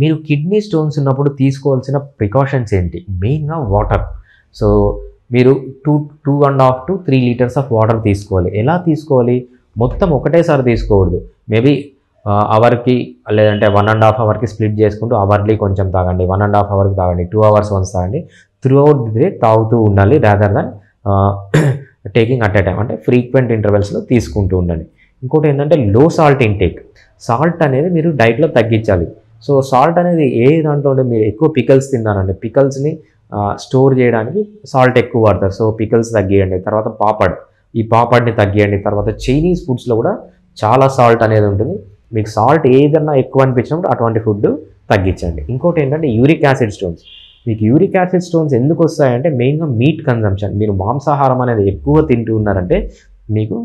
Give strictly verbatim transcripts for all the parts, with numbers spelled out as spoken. మీరు kidney stones ఉన్నప్పుడు తీసుకోవాల్సిన ప్రికాషన్స్ ఏంటి? మెయిన్గా వాటర్. సో మీరు two two and half to three litres of water తీసుకోవాలి. ఎలా తీసుకోవాలి? మొత్తం ఒకటేసారి తీసుకోకూడదు. మేబీ అవర్కి లేదంటే వన్ అండ్ హాఫ్ అవర్కి స్ప్లిట్ చేసుకుంటూ అవర్లీ కొంచెం తాగండి, వన్ అండ్ హాఫ్ అవర్కి తాగండి, టూ అవర్స్ వన్స్ తాగండి. త్రూ అవుట్ ది డే తాగుతూ ఉండాలి rather than taking at a time, అంటే ఫ్రీక్వెంట్ ఇంటర్వెల్స్లో తీసుకుంటూ ఉండండి. ఇంకోటి ఏంటంటే లో సాల్ట్ ఇంటేక్. సాల్ట్ అనేది మీరు డైట్లో తగ్గించాలి. సో సాల్ట్ అనేది ఏ దాంట్లో ఉంటే మీరు ఎక్కువ పికల్స్ తిన్నారండి, పికల్స్ని స్టోర్ చేయడానికి సాల్ట్ ఎక్కువ వాడతారు. సో పికల్స్ తగ్గియండి, తర్వాత పాపడ్, ఈ పాపడ్ని తగ్గియండి. తర్వాత చైనీస్ ఫుడ్స్లో కూడా చాలా సాల్ట్ అనేది ఉంటుంది. మీకు సాల్ట్ ఏదన్నా ఎక్కువ అనిపించినప్పుడు అటువంటి ఫుడ్ తగ్గించండి. ఇంకోటి ఏంటంటే యూరిక్ యాసిడ్ స్టోన్స్. మీకు యూరిక్ యాసిడ్ స్టోన్స్ ఎందుకు వస్తాయంటే మెయిన్గా మీట్ కన్జంప్షన్. మీరు మాంసాహారం అనేది ఎక్కువ తింటూ ఉన్నారంటే మీకు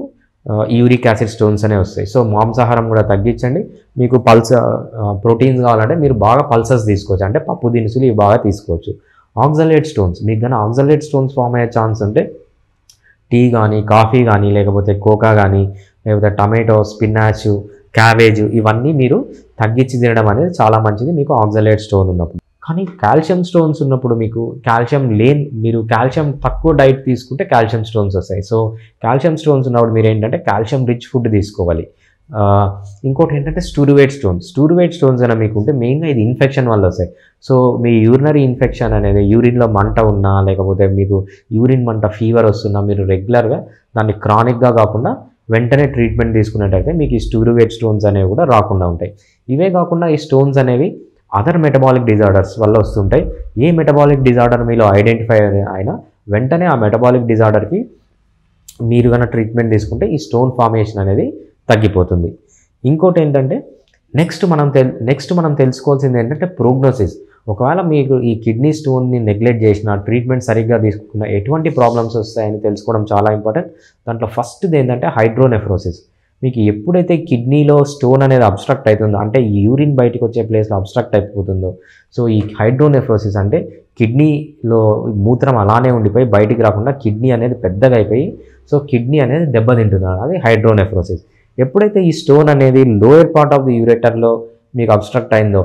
యూరిక్ యాసిడ్ స్టోన్స్ అనే వస్తాయి. సో మాంసాహారం కూడా తగ్గించండి. మీకు పల్స ప్రోటీన్స్ కావాలంటే మీరు బాగా పల్సస్ తీసుకోవచ్చు, అంటే పప్పు దినుసులు ఇవి బాగా తీసుకోవచ్చు. ఆక్సలేట్ స్టోన్స్, మీకు కానీ ఆక్సలేట్ స్టోన్స్ ఫామ్ అయ్యే ఛాన్స్ ఉంటే టీ కానీ, కాఫీ కానీ, లేకపోతే కోకా కానీ, లేకపోతే టమాటో, స్పినాచ్, క్యాబేజ్ ఇవన్నీ మీరు తగ్గించి తినడం అనేది చాలా మంచిది మీకు ఆక్సలేట్ స్టోన్ ఉన్నప్పుడు. కానీ కాల్షియం స్టోన్స్ ఉన్నప్పుడు మీకు కాల్షియం లేని మీరు కాల్షియం తక్కువ డైట్ తీసుకుంటే కాల్షియం స్టోన్స్ వస్తాయి. సో కాల్షియం స్టోన్స్ ఉన్నప్పుడు మీరు ఏంటంటే కాల్షియం రిచ్ ఫుడ్ తీసుకోవాలి. ఇంకోటి ఏంటంటే స్టూరువేట్ స్టోన్స్. స్టూరువేట్ స్టోన్స్ అయినా మీకు ఉంటే మెయిన్గా ఇది ఇన్ఫెక్షన్ వల్ల వస్తాయి. సో మీ యూరినరీ ఇన్ఫెక్షన్ అనేది, యూరిన్లో మంట ఉన్నా, లేకపోతే మీకు యూరిన్ మంట ఫీవర్ వస్తున్నా, మీరు రెగ్యులర్గా దాన్ని క్రానిక్గా కాకుండా వెంటనే ట్రీట్మెంట్ తీసుకున్నట్టయితే మీకు ఈ స్టూరువేట్ స్టోన్స్ అనేవి కూడా రాకుండా ఉంటాయి. ఇవే కాకుండా ఈ స్టోన్స్ అనేవి అదర్ మెటబాలిక్ డిజార్డర్స్ వల్ల వస్తుంటాయి. ఏ మెటబాలిక్ డిజార్డర్ మీలో ఐడెంటిఫై అయినా వెంటనే ఆ మెటబాలిక్ డిజార్డర్కి మీరు కన్నా ట్రీట్మెంట్ తీసుకుంటే ఈ స్టోన్ ఫార్మేషన్ అనేది తగ్గిపోతుంది. ఇంకోటి ఏంటంటే నెక్స్ట్ మనం తె నెక్స్ట్ మనం తెలుసుకోవాల్సింది ఏంటంటే ప్రోగ్నోసిస్. ఒకవేళ మీకు ఈ కిడ్నీ స్టోన్ని నెగ్లెక్ట్ చేసిన, ట్రీట్మెంట్ సరిగ్గా తీసుకున్న ఎటువంటి ప్రాబ్లమ్స్ వస్తాయని తెలుసుకోవడం చాలా ఇంపార్టెంట్. దాంట్లో ఫస్ట్ది ఏంటంటే హైడ్రోనెఫ్రోసిస్. మీకు ఎప్పుడైతే కిడ్నీలో స్టోన్ అనేది అబ్స్ట్రక్ట్ అవుతుందో, అంటే యూరిన్ బయటకు వచ్చే ప్లేస్లో అబ్స్ట్రక్ట్ అయిపోతుందో, సో ఈ హైడ్రోనెఫ్రోసిస్ అంటే కిడ్నీలో మూత్రం అలానే ఉండిపోయి బయటికి రాకుండా కిడ్నీ అనేది పెద్దగా అయిపోయి, సో కిడ్నీ అనేది దెబ్బతింటుంది, అది హైడ్రోనెఫ్రోసిస్. ఎప్పుడైతే ఈ స్టోన్ అనేది లోయర్ పార్ట్ ఆఫ్ ది యూరేటర్లో మీకు అబ్స్ట్రక్ట్ అయిందో,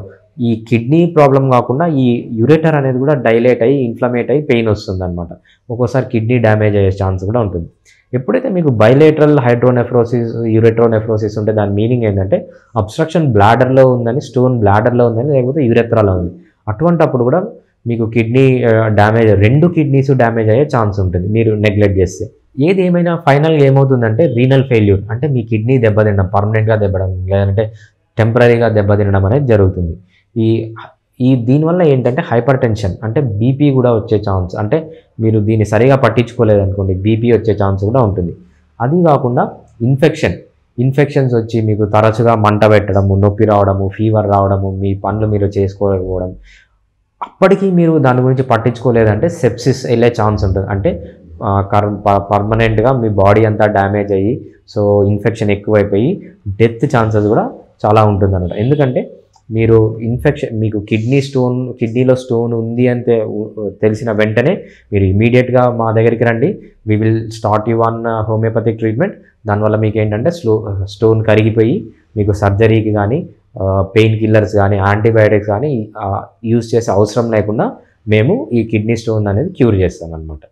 ఈ కిడ్నీ ప్రాబ్లం కాకుండా ఈ యూరేటర్ అనేది కూడా డైలేట్ అయ్యి ఇన్ఫ్లమేట్ అయ్యి పెయిన్ వస్తుంది అనమాట. ఒక్కోసారి కిడ్నీ డ్యామేజ్ అయ్యే ఛాన్స్ కూడా ఉంటుంది. ఎప్పుడైతే మీకు బైలేటరల్ హైడ్రోనెఫ్రోసిస్, యూరెట్రోనెఫ్రోసిస్ ఉంటే దాని మీనింగ్ ఏంటంటే అబ్స్ట్రక్షన్ బ్లాడర్లో ఉందని, స్టోన్ బ్లాడర్లో ఉందని, లేకపోతే యూరెత్రాలో ఉంది. అటువంటప్పుడు కూడా మీకు కిడ్నీ డ్యామేజ్, రెండు కిడ్నీస్ డ్యామేజ్ అయ్యే ఛాన్స్ ఉంటుంది మీరు నెగ్లెక్ట్ చేస్తే. ఏది ఏమైనా ఫైనల్గా ఏమవుతుందంటే రీనల్ ఫెయిల్యూర్, అంటే మీ కిడ్నీ దెబ్బతినడం, పర్మనెంట్గా దెబ్బడం లేదంటే టెంపరీగా దెబ్బతినడం అనేది జరుగుతుంది. ఈ ఈ దీనివల్ల ఏంటంటే హైపర్ టెన్షన్, అంటే బీపీ కూడా వచ్చే ఛాన్స్, అంటే మీరు దీన్ని సరిగా పట్టించుకోలేదనుకోండి బీపీ వచ్చే ఛాన్స్ కూడా ఉంటుంది. అది కాకుండా ఇన్ఫెక్షన్, ఇన్ఫెక్షన్స్ వచ్చి మీకు తరచుగా మంట పెట్టడము, నొప్పి రావడము, ఫీవర్ రావడము, మీ పనులు మీరు చేసుకోలేకపోవడం, అప్పటికీ మీరు దాని గురించి పట్టించుకోలేదంటే సెప్సిస్ వెళ్ళే ఛాన్స్ ఉంటుంది. అంటే కర్ పర్మనెంట్గా మీ బాడీ అంతా డ్యామేజ్ అయ్యి, సో ఇన్ఫెక్షన్ ఎక్కువైపోయి డెత్ ఛాన్సెస్ కూడా చాలా ఉంటుంది అనమాట. ఎందుకంటే మీరు ఇన్ఫెక్షన్, మీకు కిడ్నీ స్టోన్, కిడ్నీలో స్టోన్ ఉంది అంటే తెలిసిన వెంటనే మీరు ఇమీడియట్గా మా దగ్గరికి రండి, we will start you on homeopathic treatment. దానివల్ల మీకు ఏంటంటే స్లో స్టోన్ కరిగిపోయి మీకు సర్జరీకి కానీ, పెయిన్ కిల్లర్స్ కానీ, యాంటీబయాటిక్స్ కానీ యూజ్ చేసే అవసరం లేకుండా మేము ఈ కిడ్నీ స్టోన్ అనేది క్యూర్ చేస్తాం అన్నమాట.